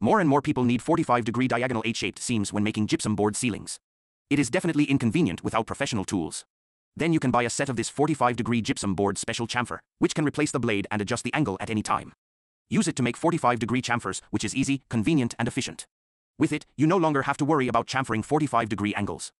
More and more people need 45-degree diagonal H-shaped seams when making gypsum board ceilings. It is definitely inconvenient without professional tools. Then you can buy a set of this 45-degree gypsum board special chamfer, which can replace the blade and adjust the angle at any time. Use it to make 45-degree chamfers, which is easy, convenient, and efficient. With it, you no longer have to worry about chamfering 45-degree angles.